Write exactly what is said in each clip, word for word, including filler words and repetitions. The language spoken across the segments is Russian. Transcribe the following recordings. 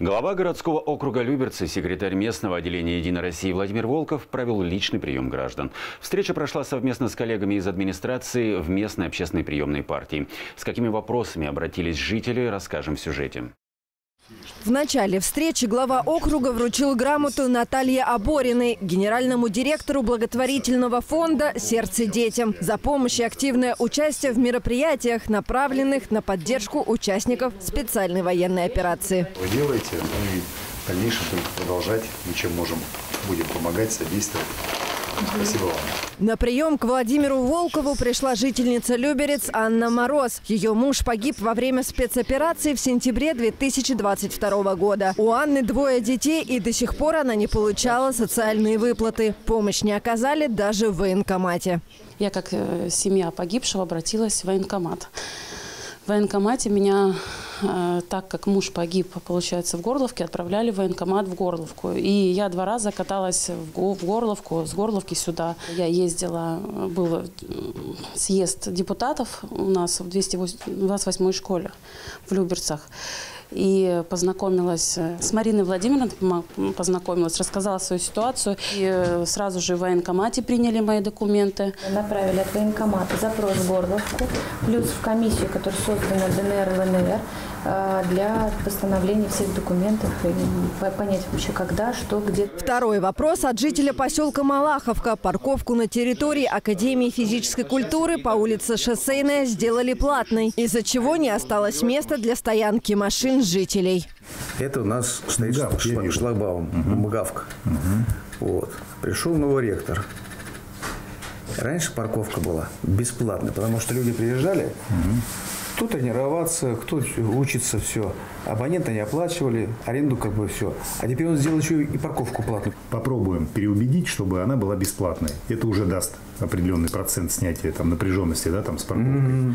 Глава городского округа Люберцы, секретарь местного отделения «Единой России» Владимир Волков провел личный прием граждан. Встреча прошла совместно с коллегами из администрации в местной общественной приемной партии. С какими вопросами обратились жители, расскажем в сюжете. В начале встречи глава округа вручил грамоту Наталье Абориной, генеральному директору благотворительного фонда «Сердце детям», за помощь и активное участие в мероприятиях, направленных на поддержку участников специальной военной операции. Вы делаете, ну и в дальнейшем только продолжать, мы чем можем, будем помогать, содействовать. Спасибо вам. На прием к Владимиру Волкову пришла жительница Люберец Анна Мороз. Ее муж погиб во время спецоперации в сентябре две тысячи двадцать второго года. У Анны двое детей, и до сих пор она не получала социальные выплаты. Помощь не оказали даже в военкомате. Я, как семья погибшего, обратилась в военкомат. В военкомате меня, так как муж погиб, получается, в Горловке, отправляли в военкомат в Горловку. И я два раза каталась в Горловку, с Горловки сюда. Я ездила, был съезд депутатов у нас в двести двадцать восьмой школе в Люберцах. И познакомилась с Мариной Владимировной, познакомилась, рассказала свою ситуацию. И сразу же в военкомате приняли мои документы. Направили от военкомата запрос в Горловку, плюс в комиссию, которая создана ДНР, ЛНР, для восстановления всех документов, понять вообще когда, что, где. Второй вопрос от жителя поселка Малаховка. Парковку на территории Академии физической культуры по улице Шоссейная сделали платной, из-за чего не осталось места для стоянки машин жителей. Это у нас стоит шлагбаум, МГАФК. Угу. Вот. Пришел новый ректор. Раньше парковка была бесплатная, потому что люди приезжали, угу. кто тренироваться, кто учится, все. Абоненты не оплачивали, аренду как бы все. А теперь он сделал еще и парковку платную. Попробуем переубедить, чтобы она была бесплатной. Это уже даст определенный процент снятия там, напряженности, да, там, с парковкой. Угу.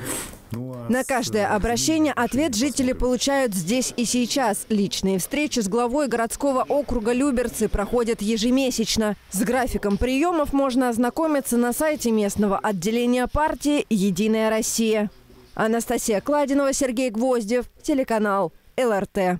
На каждое обращение ответ жители получают здесь и сейчас. Личные встречи с главой городского округа Люберцы проходят ежемесячно. С графиком приемов можно ознакомиться на сайте местного отделения партии «Единая Россия». Анастасия Кладинова, Сергей Гвоздев, телеканал ЛРТ.